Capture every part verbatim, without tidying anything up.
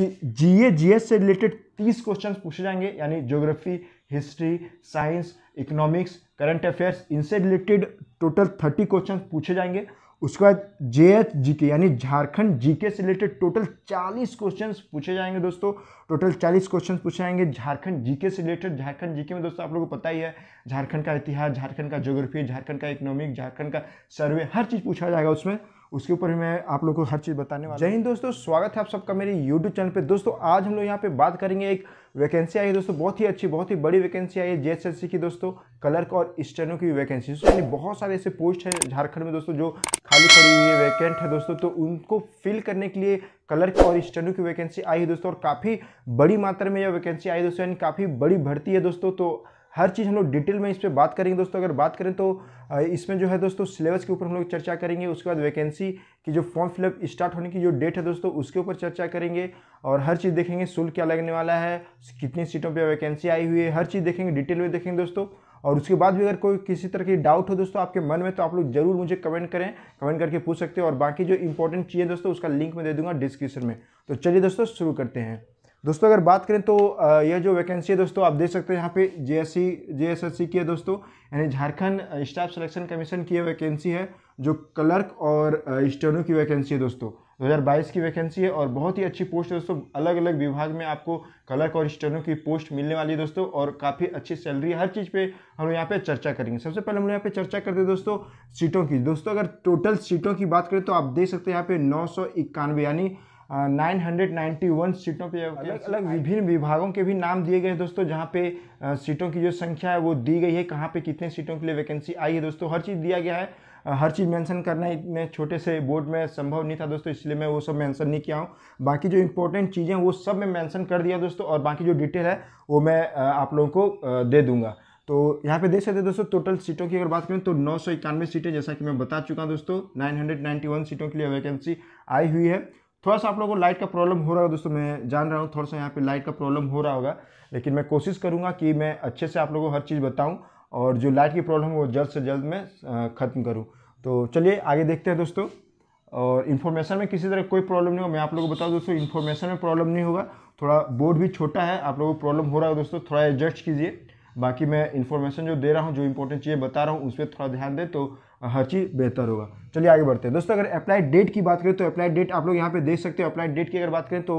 कि GA GS से related तीस क्वेश्चंस पूछे जाएंगे, यानी geography, history, science, economics, current affairs, इनसे रिलेटेड टोटल तीस क्वेश्चंस पूछे जाएंगे। उसके बाद जेएच जीके यानी झारखंड जीके से रिलेटेड टोटल चालीस क्वेश्चंस पूछे जाएंगे दोस्तों, टोटल चालीस क्वेश्चंस पूछे जाएंगे झारखंड जीके से रिलेटेड। झारखंड जीके में दोस्तों आप लोगों को पता ही है, झारखंड का इतिहास, झारखंड का ज्योग्राफी, झारखंड का इकोनॉमिक, झारखंड का सर्वे, हर चीज़ पूछा जाएगा उसमें। उसके ऊपर मैं आप लोगों को हर चीज़ बताने वाला। जय हिंद दोस्तों, स्वागत है आप सबका मेरे यूट्यूब चैनल पे। दोस्तों आज हम लोग यहाँ पे बात करेंगे, एक वैकेंसी आई है दोस्तों, बहुत ही अच्छी, बहुत ही बड़ी वैकेंसी आई है जेएसएससी की दोस्तों, क्लर्क और स्टेनो की वैकेंसी। यानी बहुत सारे ऐसे पोस्ट है झारखंड में दोस्तों जो खाली पड़ी हुई है, वैकेंट है दोस्तों, तो उनको फिल करने के लिए क्लर्क और स्टेनो की वैकेंसी आई है दोस्तों, और काफ़ी बड़ी मात्रा में यह वैकेंसी आई है दोस्तों, यानी काफ़ी बड़ी भर्ती है दोस्तों। तो हर चीज़ हम लोग डिटेल में इस पर बात करेंगे दोस्तों। अगर बात करें तो इसमें जो है दोस्तों सिलेबस के ऊपर हम लोग चर्चा करेंगे, उसके बाद वैकेंसी की जो फॉर्म फिलअप स्टार्ट होने की जो डेट है दोस्तों उसके ऊपर चर्चा करेंगे, और हर चीज़ देखेंगे शुल्क क्या लगने वाला है, कितनी सीटों पे वैकेंसी आई हुई है, हर चीज़ देखेंगे, डिटेल में देखेंगे दोस्तों। और उसके बाद भी अगर कोई किसी तरह की डाउट हो दोस्तों आपके मन में, तो आप लोग जरूर मुझे कमेंट करें, कमेंट करके पूछ सकते हो। और बाकी जो इंपॉर्टेंट चीज़ें दोस्तों उसका लिंक मैं दे दूँगा डिस्क्रिप्शन में। तो चलिए दोस्तों शुरू करते हैं। दोस्तों अगर बात करें तो यह जो वैकेंसी है दोस्तों आप देख सकते हैं यहाँ पे जेएससी जेएसएससी की है दोस्तों, यानी झारखंड स्टाफ सिलेक्शन कमीशन की वैकेंसी है, जो क्लर्क और स्टेनो की वैकेंसी है दोस्तों, दो हज़ार बाईस की वैकेंसी है। और बहुत ही अच्छी पोस्ट है दोस्तों, अलग अलग विभाग में आपको क्लर्क और स्टेनो की पोस्ट मिलने वाली है दोस्तों, और काफ़ी अच्छी सैलरी, हर चीज़ पे हम लोग यहाँ पे चर्चा करेंगे। सबसे पहले हम लोग यहाँ पे चर्चा करते हैं दोस्तों सीटों की। दोस्तों अगर टोटल सीटों की बात करें तो आप देख सकते हैं यहाँ पे नौ सौ इक्यानवे यानी नौ सौ इक्यानवे सीटों पे अलग अलग विभिन्न विभागों के भी नाम दिए गए हैं दोस्तों, जहाँ पे सीटों की जो संख्या है वो दी गई है, कहाँ पे कितने सीटों के लिए वैकेंसी आई है दोस्तों, हर चीज़ दिया गया है। हर चीज़ मेंशन करना इतने छोटे से बोर्ड में संभव नहीं था दोस्तों, इसलिए मैं वो सब मेंशन नहीं किया हूँ। बाकी जो इंपॉर्टेंट चीज़ें वो सब मैं मेंशन कर दिया दोस्तों, और बाकी जो डिटेल है वो मैं आप लोगों को दे दूँगा। तो यहाँ पे देख सकते हैं दोस्तों टोटल सीटों की अगर बात करें तो नौ सौ इक्यानवे सीटें, जैसा कि मैं बता चुका हूँ दोस्तों, नाइन हंड्रेड नाइन्टी वन सीटों के लिए वैकेंसी आई हुई है। थोड़ा सा आप लोगों को लाइट का प्रॉब्लम हो रहा है दोस्तों, मैं जान रहा हूँ थोड़ा सा यहाँ पे लाइट का प्रॉब्लम हो रहा होगा, लेकिन मैं कोशिश करूँगा कि मैं अच्छे से आप लोगों को हर चीज़ बताऊँ, और जो लाइट की प्रॉब्लम है वो जल्द से जल्द मैं ख़त्म करूँ। तो चलिए आगे देखते हैं दोस्तों। और इन्फॉर्मेशन में किसी तरह कोई प्रॉब्लम नहीं होगा, मैं आप लोगों को बताऊँ दोस्तों, इन्फॉर्मेशन में प्रॉब्लम नहीं होगा। थोड़ा बोर्ड भी छोटा है, आप लोगों को प्रॉब्लम हो रहा है दोस्तों, थोड़ा एडजस्ट कीजिए। बाकी मैं इन्फॉर्मेशन जो दे रहा हूँ, जो इंपॉर्टेंट चीज़ें बता रहा हूँ, उस पर थोड़ा ध्यान दें तो हर चीज़ बेहतर होगा। चलिए आगे बढ़ते हैं दोस्तों। अगर अप्लाई डेट की बात करें तो अप्लाई डेट आप लोग यहाँ पे देख सकते हो। अप्लाई डेट की अगर बात करें तो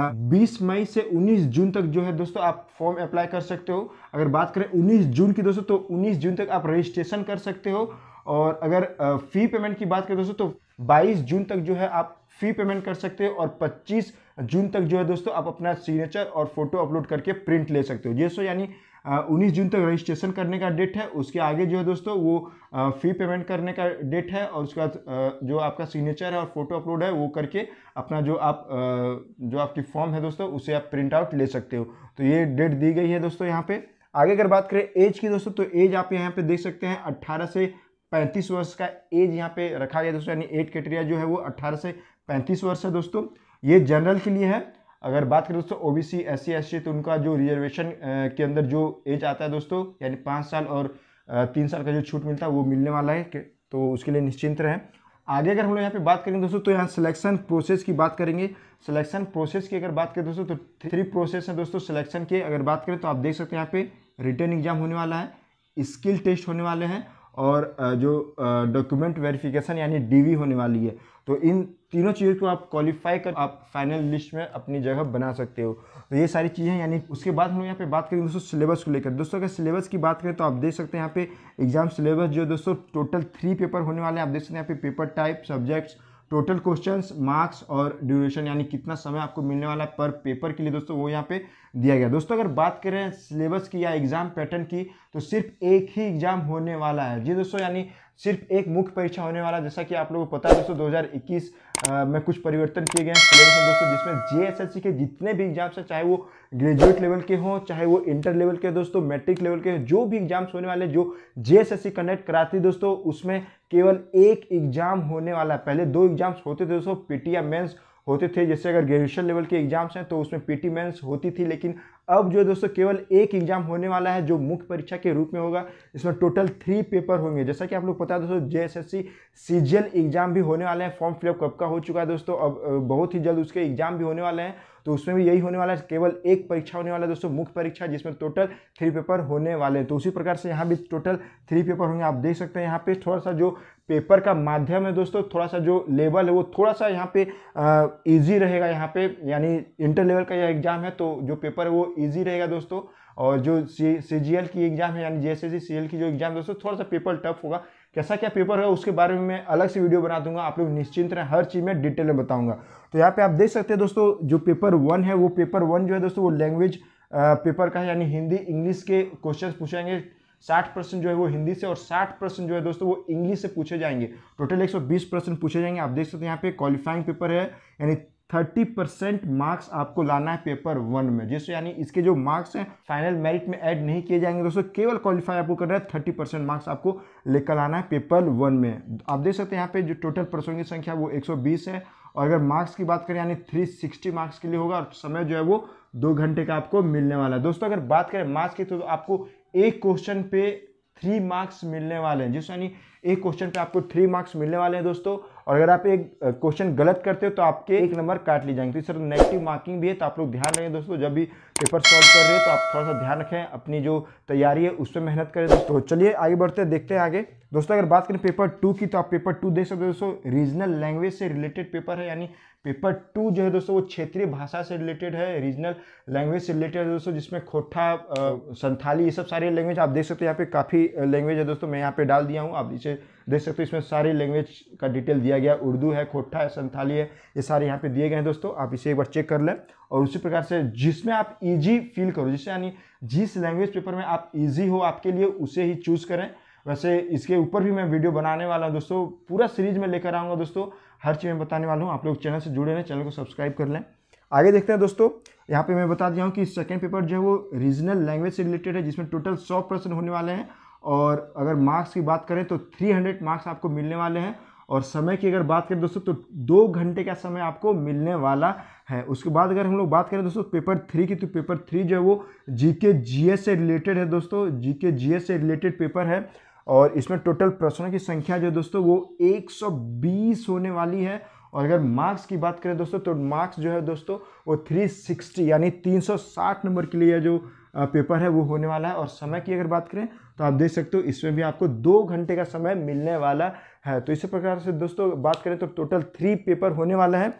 बीस मई से उन्नीस जून तक जो है दोस्तों आप फॉर्म अप्लाई कर सकते हो। अगर बात करें उन्नीस जून की दोस्तों, तो उन्नीस जून तक आप रजिस्ट्रेशन कर सकते हो। और अगर फ़ी पेमेंट की बात करें दोस्तों तो बाईस जून तक जो है आप फ़ी पेमेंट कर सकते हो, और पच्चीस जून तक जो है दोस्तों आप अपना सिग्नेचर और फोटो अपलोड करके प्रिंट ले सकते हो। ये सो यानी उन्नीस जून तक रजिस्ट्रेशन करने का डेट है, उसके आगे जो है दोस्तों वो फ़ी पेमेंट करने का डेट है, और उसके बाद जो आपका सिग्नेचर है और फोटो अपलोड है वो करके अपना जो आप जो आपकी फॉर्म है दोस्तों उसे आप प्रिंट आउट ले सकते हो। तो ये डेट दी गई है दोस्तों यहाँ पे। आगे अगर बात करें एज की दोस्तों, तो एज आप यहाँ पे देख सकते हैं अट्ठारह से पैंतीस वर्ष का एज यहाँ पे रखा गया दोस्तों, यानी एज क्राइटेरिया जो है वो अट्ठारह से पैंतीस वर्ष है दोस्तों। ये जनरल के लिए है। अगर बात करें दोस्तों ओबीसी, एससी, एसटी, तो उनका जो रिजर्वेशन के अंदर जो एज आता है दोस्तों, यानी पाँच साल और तीन साल का जो छूट मिलता है वो मिलने वाला है, तो उसके लिए निश्चिंत रहें। आगे अगर हम लोग यहाँ पे बात करेंगे दोस्तों तो यहाँ सिलेक्शन प्रोसेस की बात करेंगे। सिलेक्शन प्रोसेस की अगर बात करें दोस्तों तो थ्री प्रोसेस हैं दोस्तों सिलेक्शन के। अगर बात करें तो आप देख सकते हैं यहाँ पे रिटन एग्जाम होने वाला है, स्किल टेस्ट होने वाले हैं, और जो डॉक्यूमेंट वेरिफिकेशन यानी डीवी होने वाली है। तो इन तीनों चीज़ों को आप क्वालिफाई कर आप फाइनल लिस्ट में अपनी जगह बना सकते हो। तो ये सारी चीज़ें हैं। यानी उसके बाद हम यहाँ पे बात करेंगे दोस्तों सिलेबस को लेकर। दोस्तों अगर सिलेबस की बात करें तो आप देख सकते हैं यहाँ पे एग्जाम सिलेबस जो दोस्तों टोटल थ्री पेपर होने वाले हैं। आप देख सकते हैं यहाँ पे paper type, subjects, total questions, marks और ड्यूरेशन, यानी कितना समय आपको मिलने वाला है पर पेपर के लिए दोस्तों वो यहाँ पे दिया गया। दोस्तों अगर बात करें सिलेबस की या एग्ज़ाम पैटर्न की तो सिर्फ एक ही एग्ज़ाम होने वाला है जी दोस्तों, यानी सिर्फ एक मुख्य परीक्षा होने वाला है। जैसा कि आप लोगों को पता है दोस्तों दो हज़ार इक्कीस आ, में कुछ परिवर्तन किए गए हैं सिलेबस में दोस्तों, जिसमें जेएसएससी के जितने भी एग्जाम्स हैं, चाहे वो ग्रेजुएट लेवल के हों, चाहे वो इंटर लेवल के दोस्तों, मैट्रिक लेवल के, जो भी एग्जाम्स होने वाले जो जेएसएससी कंडक्ट कराती है दोस्तों, उसमें केवल एक एग्जाम होने वाला है। पहले दो एग्जाम्स होते थे दोस्तों, पीटी या मेंस होते थे। जैसे अगर ग्रेजुएशन लेवल के एग्जाम्स हैं तो उसमें पीटी मेंस होती थी, लेकिन अब जो है दोस्तों केवल एक एग्जाम होने वाला है जो मुख्य परीक्षा के रूप में होगा। इसमें टोटल थ्री पेपर होंगे। जैसा कि आप लोग पता है दोस्तों जेएसएससी सीजीएल एग्जाम भी होने वाले हैं, फॉर्म फिलअप कब का हो चुका है दोस्तों, अब बहुत ही जल्द उसके एग्जाम भी होने वाले हैं, तो उसमें भी यही होने वाला है, केवल एक परीक्षा होने वाला है दोस्तों मुख्य परीक्षा, जिसमें टोटल थ्री पेपर होने वाले हैं। तो उसी प्रकार से यहाँ भी टोटल थ्री पेपर होंगे। आप देख सकते हैं यहाँ पे थोड़ा सा जो पेपर का माध्यम है दोस्तों, थोड़ा सा जो लेवल है वो थोड़ा सा यहाँ पे इजी रहेगा। यहाँ पे यानी इंटर लेवल का यह एग्जाम है तो जो पेपर है वो इजी रहेगा दोस्तों, और जो सी सी जी एल की एग्जाम है यानी जेएसएससी सीजीएल की जो एग्जाम दोस्तों थोड़ा सा पेपर टफ होगा। कैसा क्या पेपर है उसके बारे में मैं अलग से वीडियो बना दूंगा, आप लोग निश्चिंत रहें, हर चीज़ में डिटेल में बताऊंगा। तो यहाँ पे आप देख सकते हैं दोस्तों जो पेपर वन है वो पेपर वन जो है दोस्तों वो लैंग्वेज पेपर का है, यानी हिंदी इंग्लिश के क्वेश्चन पूछेंगे। साठ परसेंट जो है वो हिंदी से और साठ परसेंट जो है दोस्तों वो इंग्लिश से पूछे जाएंगे। टोटल एक सौ बीस परसेंट पूछे जाएंगे। आप देख सकते हैं यहाँ पे क्वालिफाइंग पेपर है, यानी थर्टी परसेंट मार्क्स आपको लाना है पेपर वन में, जिससे यानी इसके जो मार्क्स हैं फाइनल मेरिट में ऐड नहीं किए जाएंगे दोस्तों, केवल क्वालिफाई आपको करना है। थर्टी परसेंट मार्क्स आपको लेकर लाना है पेपर वन में। आप देख सकते हैं यहाँ पे जो टोटल पर्सों की संख्या वो एक सौ बीस है, और अगर मार्क्स की बात करें यानी तीन सौ साठ मार्क्स के लिए होगा, और समय जो है वो दो घंटे का आपको मिलने वाला है दोस्तों। अगर बात करें मार्क्स की तो आपको एक क्वेश्चन पे थ्री मार्क्स मिलने वाले हैं, जिस यानी एक क्वेश्चन पे आपको थ्री मार्क्स मिलने वाले हैं दोस्तों, और अगर आप एक क्वेश्चन गलत करते हो तो आपके एक नंबर काट लिए जाएंगे। तो इस तरह नेगेटिव मार्किंग भी है, तो आप लोग ध्यान रखें दोस्तों, जब भी पेपर सॉल्व कर रहे हो तो आप थोड़ा सा ध्यान रखें, अपनी जो तैयारी है उस पर मेहनत करें दोस्तों। चलिए आगे बढ़ते हैं, देखते हैं आगे दोस्तों। अगर बात करें पेपर टू की तो आप पेपर टू देख सकते हो दोस्तों, रीजनल लैंग्वेज से रिलेटेड पेपर है, यानी पेपर टू जो है दोस्तों वो क्षेत्रीय भाषा से रिलेटेड है, रीजनल लैंग्वेज से रिलेटेड है दोस्तों, जिसमें खोटा, संथाली, ये सब सारे लैंग्वेज आप देख सकते हो। यहाँ पे काफ़ी लैंग्वेज है दोस्तों, मैं यहाँ पे डाल दिया हूँ, आप इसे देख सकते हो। इसमें सारी लैंग्वेज का डिटेल दिया गया, उर्दू है, खोटा है, संथाली है, ये सारे यहाँ पे दिए गए हैं दोस्तों, आप इसे एक बार चेक कर लें। और उसी प्रकार से जिसमें आप ईजी फील करो, जिससे यानी जिस लैंग्वेज पेपर में आप ईजी हो आपके लिए उसे ही चूज़ करें। वैसे इसके ऊपर भी मैं वीडियो बनाने वाला हूँ दोस्तों, पूरा सीरीज में लेकर आऊँगा दोस्तों, हर चीज़ में बताने वाला हूँ। आप लोग चैनल से जुड़े रहें, चैनल को सब्सक्राइब कर लें। आगे देखते हैं दोस्तों, यहाँ पे मैं बता दिया हूँ कि सेकंड पेपर जो है वो रीजनल लैंग्वेज से रिलेटेड है, जिसमें टोटल सौ परसेंट होने वाले हैं, और अगर मार्क्स की बात करें तो थ्री हंड्रेड मार्क्स आपको मिलने वाले हैं, और समय की अगर बात करें दोस्तों तो दो घंटे का समय आपको मिलने वाला है। उसके बाद अगर हम लोग बात करें दोस्तों पेपर थ्री की तो पेपर थ्री जो है वो जीके जीएस से रिलेटेड है दोस्तों, जीके जीएस से रिलेटेड पेपर है, और इसमें टोटल प्रश्नों की संख्या जो है दोस्तों वो एक सौ बीस होने वाली है, और अगर मार्क्स की बात करें दोस्तों तो मार्क्स जो है दोस्तों वो तीन सौ साठ यानी तीन सौ साठ नंबर के लिए जो पेपर है वो होने वाला है। और समय की अगर बात करें तो आप देख सकते हो इसमें भी आपको दो घंटे का समय मिलने वाला है। तो इसी प्रकार से दोस्तों बात करें तो टोटल थ्री पेपर होने वाला है।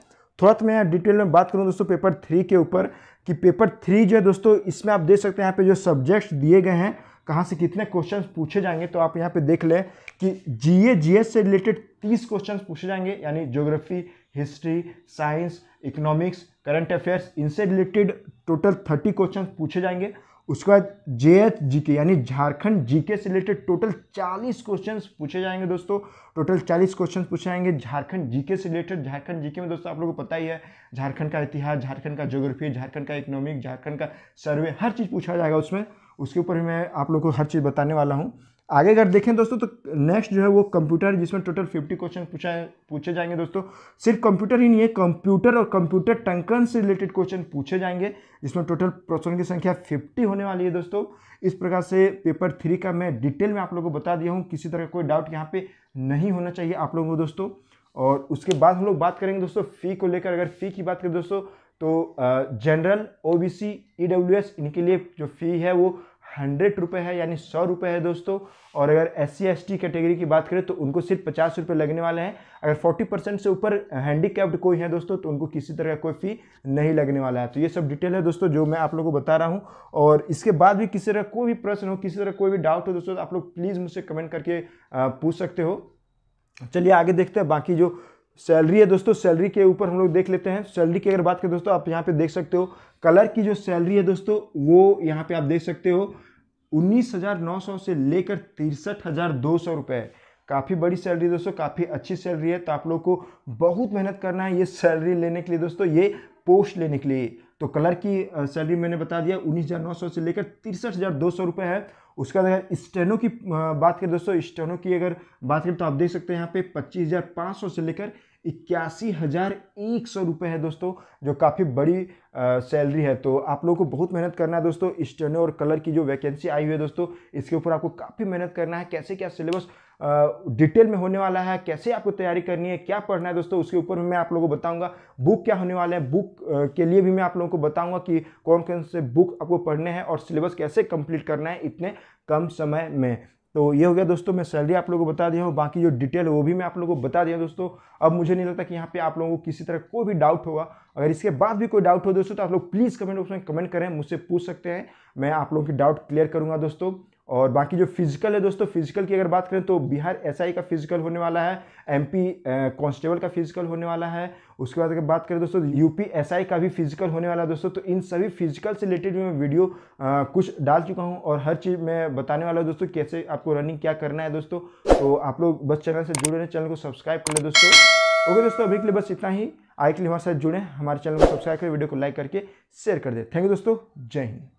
थोड़ा तो मैं डिटेल में बात करूँ दोस्तों पेपर थ्री के ऊपर कि पेपर थ्री जो है दोस्तों इसमें आप देख सकते हैं यहाँ पे जो सब्जेक्ट्स दिए गए हैं, कहाँ से कितने क्वेश्चंस पूछे जाएंगे, तो आप यहाँ पे देख लें कि जीए जीएस से रिलेटेड तीस क्वेश्चंस पूछे जाएंगे, यानी geography, history, science, economics, current affairs, इनसे रिलेटेड टोटल थर्टी क्वेश्चन पूछे जाएंगे। उसके बाद जेएच जीके यानी झारखंड जीके से रिलेटेड टोटल चालीस क्वेश्चंस पूछे जाएंगे दोस्तों, टोटल चालीस क्वेश्चंस पूछे जाएंगे झारखंड जीके से रिलेटेड। झारखंड जीके में दोस्तों आप लोगों को पता ही है, झारखंड का इतिहास, झारखंड का ज्योग्राफी, झारखंड का इकोनॉमिक, झारखंड का सर्वे, हर चीज़ पूछा जाएगा उसमें। उसके ऊपर भी मैं आप लोगों को हर चीज़ बताने वाला हूँ। आगे अगर देखें दोस्तों तो नेक्स्ट जो है वो कंप्यूटर, जिसमें टोटल पचास क्वेश्चन पूछा पूछे जाएंगे दोस्तों। सिर्फ कंप्यूटर ही नहीं है, कंप्यूटर और कंप्यूटर टंकन से रिलेटेड क्वेश्चन पूछे जाएंगे, जिसमें टोटल प्रश्नों की संख्या पचास होने वाली है दोस्तों। इस प्रकार से पेपर थ्री का मैं डिटेल में आप लोगों को बता दिया हूँ, किसी तरह का कोई डाउट यहाँ पर नहीं होना चाहिए आप लोगों को दोस्तों। और उसके बाद हम लोग बात करेंगे दोस्तों फ़ी को लेकर। अगर फ़ी की बात करें दोस्तों तो जनरल, ओबीसी, ईडब्ल्यूएस इनके लिए जो फ़ी है वो हंड्रेड रुपये है, यानी सौ रुपये है दोस्तों। और अगर एससी एसटी कैटेगरी की बात करें तो उनको सिर्फ पचास रुपये लगने वाले हैं। अगर फोर्टी परसेंट से ऊपर हैंडीकैप्ड कोई है दोस्तों तो उनको किसी तरह का कोई फ़ी नहीं लगने वाला है। तो ये सब डिटेल है दोस्तों जो मैं आप लोगों को बता रहा हूँ। और इसके बाद भी किसी तरह कोई भी प्रश्न हो, किसी तरह कोई भी डाउट हो दोस्तों, आप लोग प्लीज़ मुझसे कमेंट करके पूछ सकते हो। चलिए आगे देखते हैं। बाकी जो सैलरी है दोस्तों, सैलरी के ऊपर हम लोग देख लेते हैं। सैलरी की अगर बात करें दोस्तों आप यहाँ पे देख सकते हो कलर की जो सैलरी है दोस्तों वो यहाँ पे आप देख सकते हो उन्नीस हज़ार नौ सौ से लेकर तिरसठ हज़ार दो सौ रुपये। काफ़ी बड़ी सैलरी है दोस्तों, काफ़ी अच्छी सैलरी है। तो आप लोग को बहुत मेहनत करना है ये सैलरी लेने के लिए दोस्तों, ये पोस्ट लेने के लिए। तो कलर की सैलरी मैंने बता दिया उन्नीस हज़ार नौ सौ से लेकर तिरसठ हज़ार दो सौ रुपये है। उसका अगर स्टेनो की बात करें दोस्तों, स्टेनो की अगर बात करें तो आप देख सकते हैं यहाँ पे पच्चीस हज़ार पाँच सौ से लेकर इक्यासी हज़ार एक सौ रुपये है दोस्तों, जो काफ़ी बड़ी सैलरी है। तो आप लोगों को बहुत मेहनत करना है दोस्तों, स्टेनो और कलर की जो वैकेंसी आई हुई है दोस्तों, इसके ऊपर आपको काफ़ी मेहनत करना है। कैसे क्या सिलेबस डिटेल में होने वाला है, कैसे आपको तैयारी करनी है, क्या पढ़ना है दोस्तों, उसके ऊपर मैं आप लोगों को बताऊंगा। बुक क्या होने वाला है, बुक के लिए भी मैं आप लोगों को बताऊंगा कि कौन कौन से बुक आपको पढ़ने हैं और सिलेबस कैसे कंप्लीट करना है इतने कम समय में। तो ये हो गया दोस्तों, मैं सैलरी आप लोगों को बता दिया हूँ, बाकी जो डिटेल है वो भी मैं आप लोगों को बता दिया दोस्तों। अब मुझे नहीं लगता कि यहाँ पे आप लोगों को किसी तरह कोई भी डाउट होगा। अगर इसके बाद भी कोई डाउट हो दोस्तों तो आप लोग प्लीज़ कमेंट बॉक्स में कमेंट करें, मुझसे पूछ सकते हैं, मैं आप लोगों की डाउट क्लियर करूँगा दोस्तों। और बाकी जो फिजिकल है दोस्तों, फिजिकल की अगर बात करें तो बिहार एसआई का फिजिकल होने वाला है, एमपी कांस्टेबल का फिजिकल होने वाला है। उसके बाद अगर बात करें दोस्तों यूपी एसआई का भी फिजिकल होने वाला है दोस्तों। तो इन सभी फिजिकल से रिलेटेड मैं वीडियो आ, कुछ डाल चुका हूं और हर चीज़ मैं बताने वाला हूं दोस्तों, कैसे आपको रनिंग क्या करना है दोस्तों। तो आप लोग बस चैनल से जुड़े रहें, चैनल को सब्सक्राइब कर लें दोस्तों। ओके दोस्तों, अभी के लिए बस इतना ही। आए के लिए हमारे साथ जुड़ें, हमारे चैनल को सब्सक्राइब करें, वीडियो को लाइक करके शेयर कर दें। थैंक यू दोस्तों, जय हिंद।